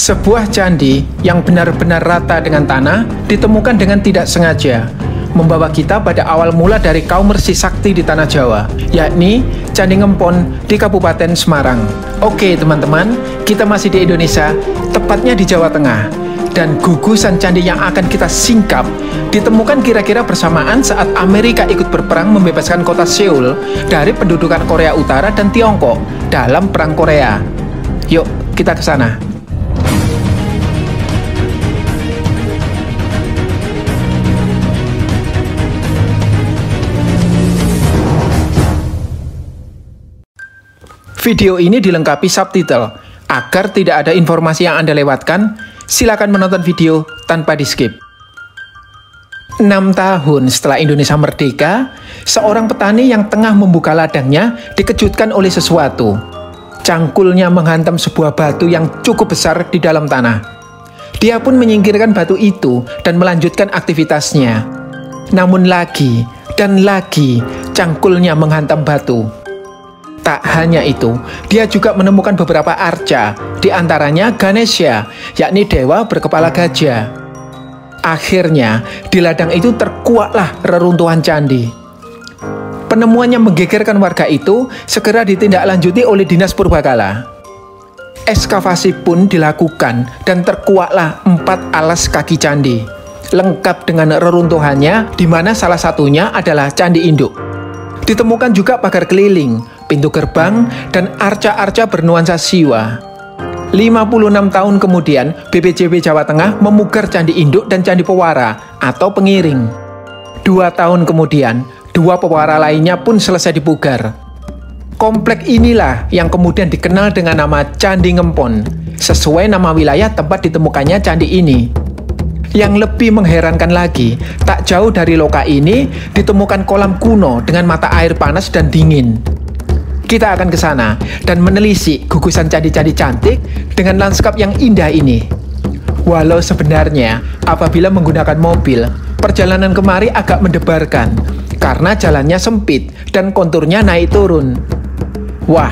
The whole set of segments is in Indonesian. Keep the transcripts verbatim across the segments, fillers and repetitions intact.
Sebuah candi yang benar-benar rata dengan tanah ditemukan dengan tidak sengaja, membawa kita pada awal mula dari kaum Mersisakti di tanah Jawa, yakni Candi Ngempon di Kabupaten Semarang. Oke teman-teman, kita masih di Indonesia, tepatnya di Jawa Tengah, dan gugusan candi yang akan kita singkap ditemukan kira-kira bersamaan saat Amerika ikut berperang membebaskan kota Seoul dari pendudukan Korea Utara dan Tiongkok dalam Perang Korea. Yuk, kita ke sana. Video ini dilengkapi subtitle, agar tidak ada informasi yang Anda lewatkan, silakan menonton video tanpa di-skip. enam tahun setelah Indonesia merdeka, seorang petani yang tengah membuka ladangnya dikejutkan oleh sesuatu. Cangkulnya menghantam sebuah batu yang cukup besar di dalam tanah. Dia pun menyingkirkan batu itu dan melanjutkan aktivitasnya. Namun lagi dan lagi, cangkulnya menghantam batu. Tak hanya itu, dia juga menemukan beberapa arca, di antaranya Ganesha, yakni dewa berkepala gajah. Akhirnya, di ladang itu terkuaklah reruntuhan candi. Penemuannya menggegerkan warga itu segera ditindaklanjuti oleh Dinas Purbakala. Ekskavasi pun dilakukan dan terkuaklah empat alas kaki candi, lengkap dengan reruntuhannya, di mana salah satunya adalah Candi Induk. Ditemukan juga pagar keliling, pintu gerbang, dan arca-arca bernuansa Siwa. lima puluh enam tahun kemudian, B P J B Jawa Tengah memugar Candi Induk dan Candi Pewara atau Pengiring. Dua tahun kemudian, dua pewara lainnya pun selesai dipugar. Komplek inilah yang kemudian dikenal dengan nama Candi Ngempon, sesuai nama wilayah tempat ditemukannya candi ini. Yang lebih mengherankan lagi, tak jauh dari loka ini ditemukan kolam kuno dengan mata air panas dan dingin. Kita akan ke sana dan menelisik gugusan candi-candi cantik dengan lanskap yang indah ini. Walau sebenarnya, apabila menggunakan mobil, perjalanan kemari agak mendebarkan karena jalannya sempit dan konturnya naik turun. Wah,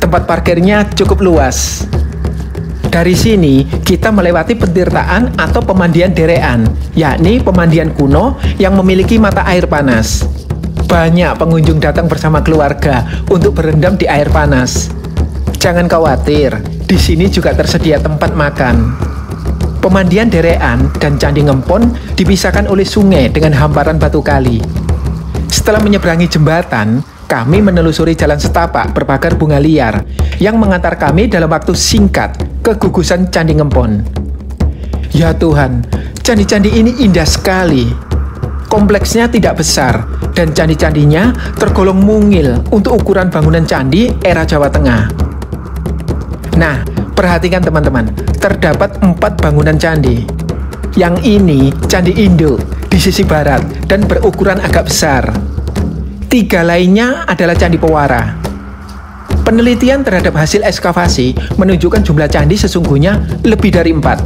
tempat parkirnya cukup luas. Dari sini, kita melewati pentirtaan atau pemandian derean, yakni pemandian kuno yang memiliki mata air panas. Banyak pengunjung datang bersama keluarga untuk berendam di air panas. Jangan khawatir, di sini juga tersedia tempat makan. Pemandian derean dan Candi Ngempon dipisahkan oleh sungai dengan hamparan batu kali. Setelah menyeberangi jembatan, kami menelusuri jalan setapak berpagar bunga liar yang mengantar kami dalam waktu singkat ke gugusan Candi Ngempon. Ya Tuhan, candi-candi ini indah sekali. Kompleksnya tidak besar, dan candi-candinya tergolong mungil untuk ukuran bangunan candi era Jawa Tengah. Nah, perhatikan teman-teman, terdapat empat bangunan candi. Yang ini Candi Induk di sisi barat dan berukuran agak besar. Tiga lainnya adalah Candi Pewara. Penelitian terhadap hasil ekskavasi menunjukkan jumlah candi sesungguhnya lebih dari empat.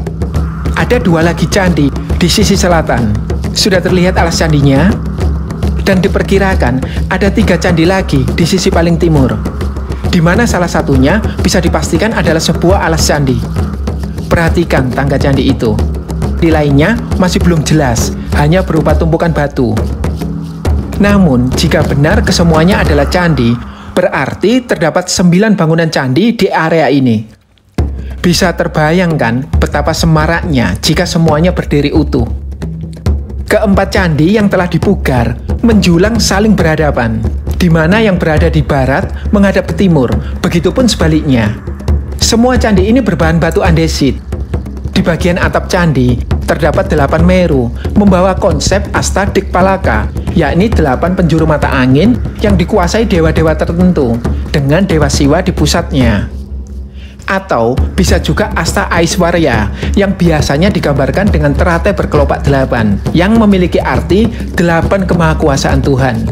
Ada dua lagi candi di sisi selatan. Sudah terlihat alas candinya, dan diperkirakan ada tiga candi lagi di sisi paling timur, di mana salah satunya bisa dipastikan adalah sebuah alas candi. Perhatikan tangga candi itu. Di lainnya masih belum jelas, hanya berupa tumpukan batu. Namun, jika benar kesemuanya adalah candi, berarti terdapat sembilan bangunan candi di area ini. Bisa terbayangkan betapa semaraknya jika semuanya berdiri utuh. Keempat candi yang telah dipugar menjulang saling berhadapan, di mana yang berada di barat menghadap ke timur, begitupun sebaliknya. Semua candi ini berbahan batu andesit. Di bagian atap candi terdapat delapan meru, membawa konsep Astadik Palaka, yakni delapan penjuru mata angin yang dikuasai dewa-dewa tertentu, dengan dewa Siwa di pusatnya. Atau bisa juga Asta Aiswarya yang biasanya digambarkan dengan teratai berkelopak delapan yang memiliki arti delapan kemahakuasaan Tuhan.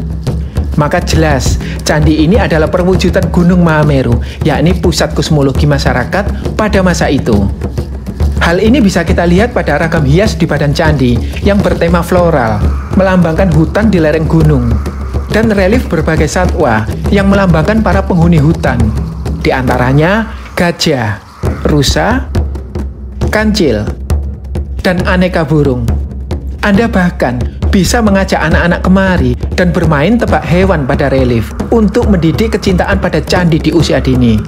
Maka jelas, candi ini adalah perwujudan Gunung Mahameru, yakni pusat kosmologi masyarakat pada masa itu. Hal ini bisa kita lihat pada ragam hias di badan candi yang bertema floral, melambangkan hutan di lereng gunung, dan relief berbagai satwa yang melambangkan para penghuni hutan, di antaranya gajah, rusa, kancil, dan aneka burung. Anda bahkan bisa mengajak anak-anak kemari dan bermain tebak hewan pada relief untuk mendidik kecintaan pada candi di usia dini.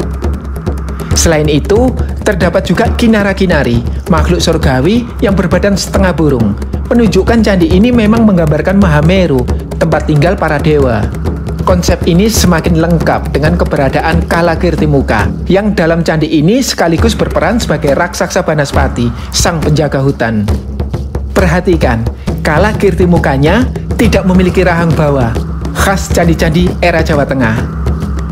Selain itu, terdapat juga kinara-kinari, makhluk surgawi yang berbadan setengah burung. Menunjukkan candi ini memang menggambarkan Mahameru, tempat tinggal para dewa. Konsep ini semakin lengkap dengan keberadaan Kala Kirtimuka, yang dalam candi ini sekaligus berperan sebagai raksasa Banaspati, sang penjaga hutan. Perhatikan, Kala Kirtimukanya tidak memiliki rahang bawah, khas candi-candi era Jawa Tengah.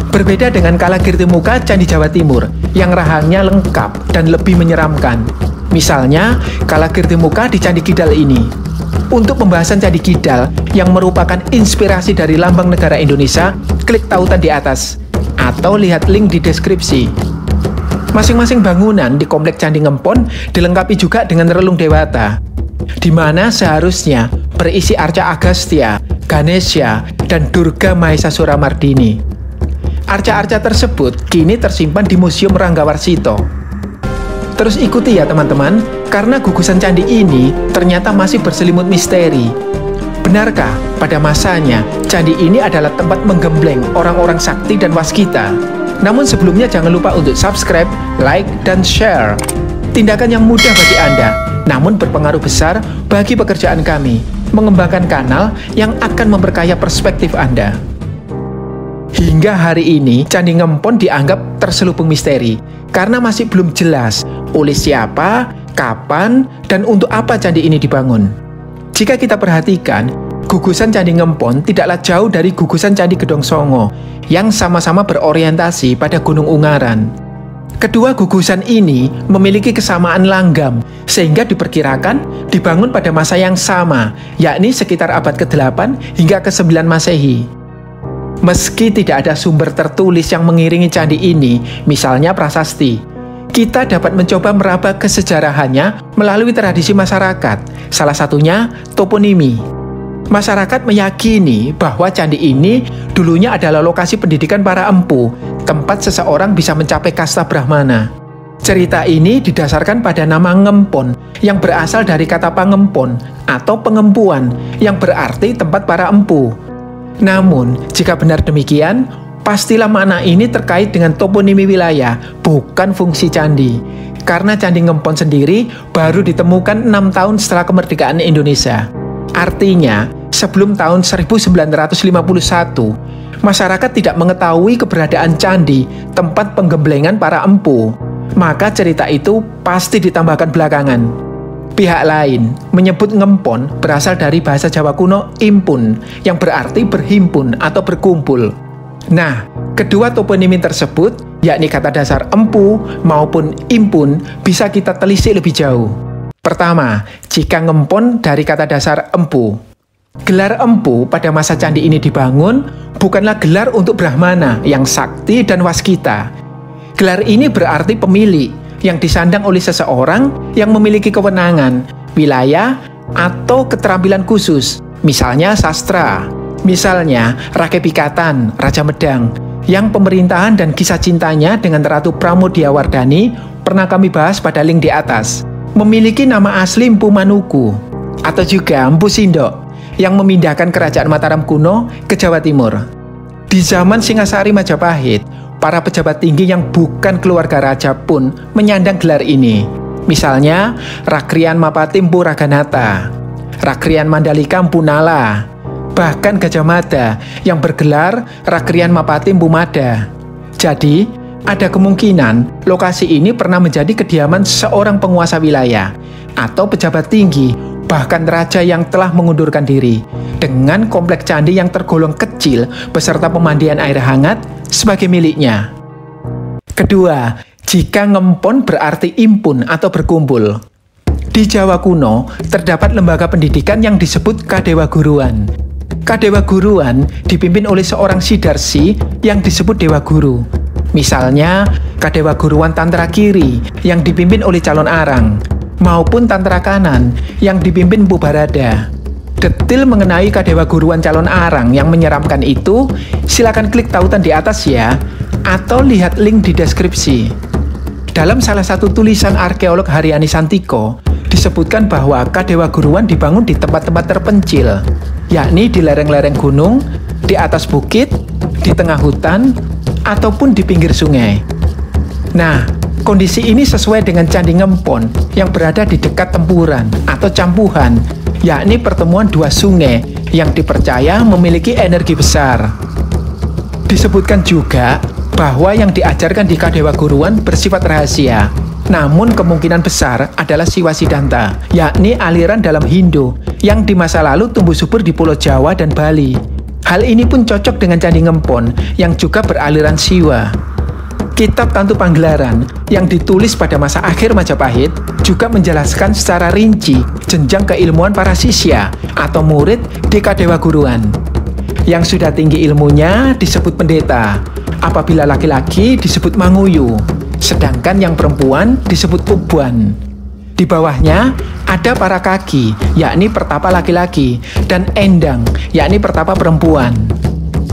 Berbeda dengan Kala Kirtimuka Candi Jawa Timur yang rahangnya lengkap dan lebih menyeramkan. Misalnya, Kala Kirtimuka di Candi Kidal ini. Untuk pembahasan Candi Kidal yang merupakan inspirasi dari lambang negara Indonesia, klik tautan di atas atau lihat link di deskripsi. Masing-masing bangunan di komplek Candi Ngempon dilengkapi juga dengan relung dewata, di mana seharusnya berisi arca Agastya, Ganesha, dan Durga Mahisasura Mardini. Arca-arca tersebut kini tersimpan di Museum Ranggawarsito. Terus ikuti ya teman-teman, karena gugusan candi ini ternyata masih berselimut misteri. Benarkah pada masanya candi ini adalah tempat menggembleng orang-orang sakti dan waskita? Namun sebelumnya jangan lupa untuk subscribe, like, dan share. Tindakan yang mudah bagi Anda, namun berpengaruh besar bagi pekerjaan kami, mengembangkan kanal yang akan memperkaya perspektif Anda. Hingga hari ini, Candi Ngempon dianggap terselubung misteri karena masih belum jelas oleh siapa, kapan, dan untuk apa candi ini dibangun. Jika kita perhatikan, gugusan Candi Ngempon tidaklah jauh dari gugusan Candi Gedong Songo yang sama-sama berorientasi pada Gunung Ungaran. Kedua gugusan ini memiliki kesamaan langgam sehingga diperkirakan dibangun pada masa yang sama, yakni sekitar abad ke delapan hingga ke sembilan Masehi. Meski tidak ada sumber tertulis yang mengiringi candi ini, misalnya prasasti, kita dapat mencoba meraba kesejarahannya melalui tradisi masyarakat, salah satunya toponimi. Masyarakat meyakini bahwa candi ini dulunya adalah lokasi pendidikan para empu, tempat seseorang bisa mencapai kasta Brahmana. Cerita ini didasarkan pada nama Ngempon, yang berasal dari kata pangempon atau pengempuan, yang berarti tempat para empu. Namun, jika benar demikian, pastilah makna ini terkait dengan toponimi wilayah, bukan fungsi candi. Karena Candi Ngempon sendiri baru ditemukan enam tahun setelah kemerdekaan Indonesia. Artinya, sebelum tahun seribu sembilan ratus lima puluh satu, masyarakat tidak mengetahui keberadaan candi, tempat penggemblengan para empu. Maka cerita itu pasti ditambahkan belakangan. Pihak lain menyebut ngempon berasal dari bahasa Jawa kuno impun, yang berarti berhimpun atau berkumpul. Nah, kedua toponimi tersebut, yakni kata dasar empu maupun impun, bisa kita telisik lebih jauh. Pertama, jika ngempon dari kata dasar empu. Gelar empu pada masa candi ini dibangun bukanlah gelar untuk Brahmana yang sakti dan waskita. Gelar ini berarti pemilik, yang disandang oleh seseorang yang memiliki kewenangan, wilayah, atau keterampilan khusus, misalnya sastra, misalnya Rakai Pikatan, Raja Medang, yang pemerintahan dan kisah cintanya dengan Ratu Pramodhyawardhani pernah kami bahas pada link di atas. Memiliki nama asli Mpu Manuku, atau juga Mpu Sindok, yang memindahkan kerajaan Mataram Kuno ke Jawa Timur. Di zaman Singasari Majapahit, para pejabat tinggi yang bukan keluarga raja pun menyandang gelar ini. Misalnya, Rakrian Mapati Mpu Raganata, Rakrian Mandalika Mpu Nala, bahkan Gajah Mada yang bergelar Rakrian Mapati Mpu Mada. Jadi, ada kemungkinan lokasi ini pernah menjadi kediaman seorang penguasa wilayah atau pejabat tinggi, bahkan raja yang telah mengundurkan diri, dengan kompleks candi yang tergolong kecil beserta pemandian air hangat sebagai miliknya. Kedua, jika ngempon berarti impun atau berkumpul. Di Jawa kuno, terdapat lembaga pendidikan yang disebut Kadewaguruan. Kadewaguruan dipimpin oleh seorang sidarsi yang disebut Dewa Guru. Misalnya, Kadewaguruan Tantra Kiri yang dipimpin oleh Calon Arang, maupun Tantra Kanan yang dipimpin Bubarada. Detil mengenai Kadewaguruan Calon Arang yang menyeramkan itu, silakan klik tautan di atas ya, atau lihat link di deskripsi. Dalam salah satu tulisan arkeolog Hariani Santiko, disebutkan bahwa kadewaguruan dibangun di tempat-tempat terpencil, yakni di lereng-lereng gunung, di atas bukit, di tengah hutan, ataupun di pinggir sungai. Nah, kondisi ini sesuai dengan Candi Ngempon yang berada di dekat tempuran atau campuhan, yakni pertemuan dua sungai yang dipercaya memiliki energi besar. Disebutkan juga bahwa yang diajarkan di kadewaguruan bersifat rahasia, namun kemungkinan besar adalah Siwa Sidanta, yakni aliran dalam Hindu yang di masa lalu tumbuh subur di Pulau Jawa dan Bali. Hal ini pun cocok dengan Candi Ngempon yang juga beraliran Siwa. Kitab Tantu Panggelaran yang ditulis pada masa akhir Majapahit juga menjelaskan secara rinci jenjang keilmuan para sisya atau murid di kadewaguruan. Yang sudah tinggi ilmunya disebut pendeta. Apabila laki-laki disebut manguyu, sedangkan yang perempuan disebut ubuan. Di bawahnya ada para kaki, yakni pertapa laki-laki, dan endang, yakni pertapa perempuan.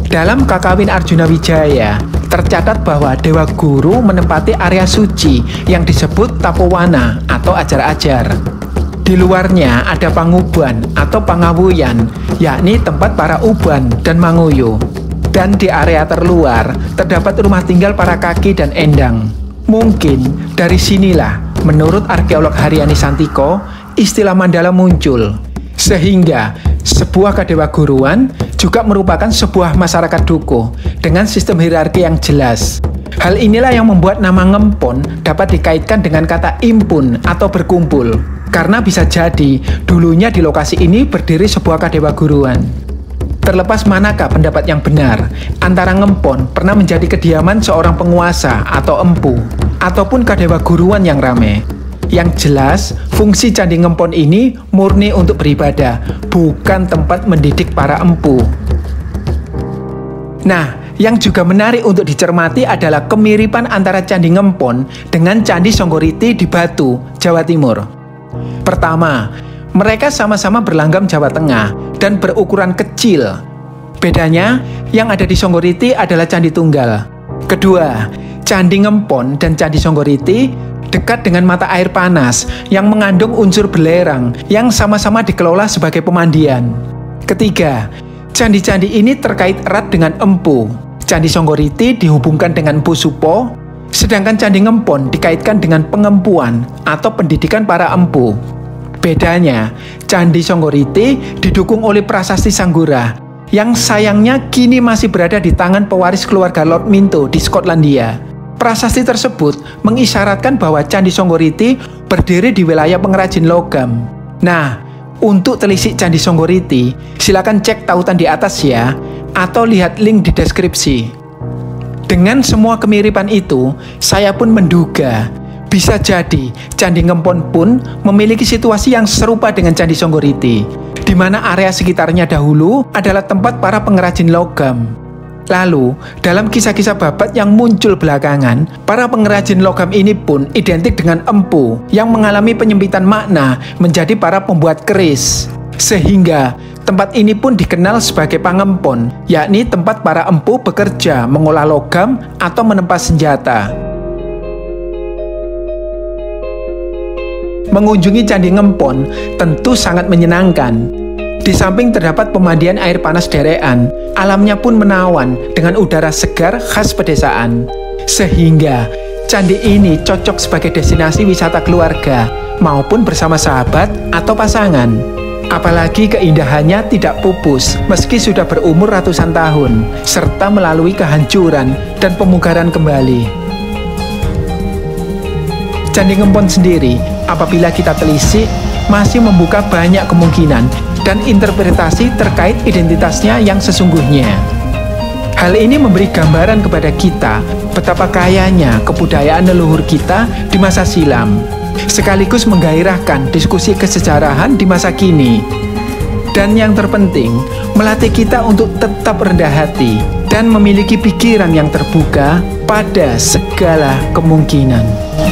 Dalam Kakawin Arjuna Wijaya, tercatat bahwa Dewa Guru menempati area suci yang disebut tapowana atau ajar-ajar. Di luarnya ada panguban atau pangawuyan, yakni tempat para uban dan manguyu. Dan di area terluar, terdapat rumah tinggal para kaki dan endang. Mungkin dari sinilah, menurut arkeolog Hariani Santiko, istilah mandala muncul. Sehingga, sebuah kadewaguruan juga merupakan sebuah masyarakat dukuh dengan sistem hierarki yang jelas. Hal inilah yang membuat nama Ngempon dapat dikaitkan dengan kata impun atau berkumpul. Karena bisa jadi, dulunya di lokasi ini berdiri sebuah kadewaguruan. Terlepas manakah pendapat yang benar, antara Ngempon pernah menjadi kediaman seorang penguasa atau empu, ataupun kadewaguruan yang rame. Yang jelas, fungsi Candi Ngempon ini murni untuk beribadah, bukan tempat mendidik para empu. Nah, yang juga menarik untuk dicermati adalah kemiripan antara Candi Ngempon dengan Candi Songgoriti di Batu, Jawa Timur. Pertama, mereka sama-sama berlanggam Jawa Tengah dan berukuran kecil. Bedanya, yang ada di Songgoriti adalah candi tunggal. Kedua, Candi Ngempon dan Candi Songgoriti dekat dengan mata air panas yang mengandung unsur belerang yang sama-sama dikelola sebagai pemandian. Ketiga, candi-candi ini terkait erat dengan empu. Candi Songgoriti dihubungkan dengan Mpu Supo, sedangkan Candi Ngempon dikaitkan dengan pengempuan atau pendidikan para empu. Bedanya, Candi Songgoriti didukung oleh Prasasti Sanggura, yang sayangnya kini masih berada di tangan pewaris keluarga Lord Minto di Skotlandia. Prasasti tersebut mengisyaratkan bahwa Candi Songgoriti berdiri di wilayah pengrajin logam. Nah, untuk telisik Candi Songgoriti, silakan cek tautan di atas ya, atau lihat link di deskripsi. Dengan semua kemiripan itu, saya pun menduga, bisa jadi, Candi Ngempon pun memiliki situasi yang serupa dengan Candi Songgoriti, di mana area sekitarnya dahulu adalah tempat para pengrajin logam. Lalu, dalam kisah-kisah babat yang muncul belakangan, para pengrajin logam ini pun identik dengan empu yang mengalami penyempitan makna menjadi para pembuat keris. Sehingga, tempat ini pun dikenal sebagai Pangempon, yakni tempat para empu bekerja mengolah logam atau menempa senjata. Mengunjungi Candi Ngempon tentu sangat menyenangkan. Di samping terdapat pemandian air panas derean, alamnya pun menawan dengan udara segar khas pedesaan. Sehingga, candi ini cocok sebagai destinasi wisata keluarga maupun bersama sahabat atau pasangan. Apalagi keindahannya tidak pupus meski sudah berumur ratusan tahun, serta melalui kehancuran dan pemugaran kembali. Candi Ngempon sendiri, apabila kita telisik, masih membuka banyak kemungkinan dan interpretasi terkait identitasnya yang sesungguhnya. Hal ini memberi gambaran kepada kita betapa kayanya kebudayaan leluhur kita di masa silam, sekaligus menggairahkan diskusi kesejarahan di masa kini. Dan yang terpenting, melatih kita untuk tetap rendah hati dan memiliki pikiran yang terbuka pada segala kemungkinan.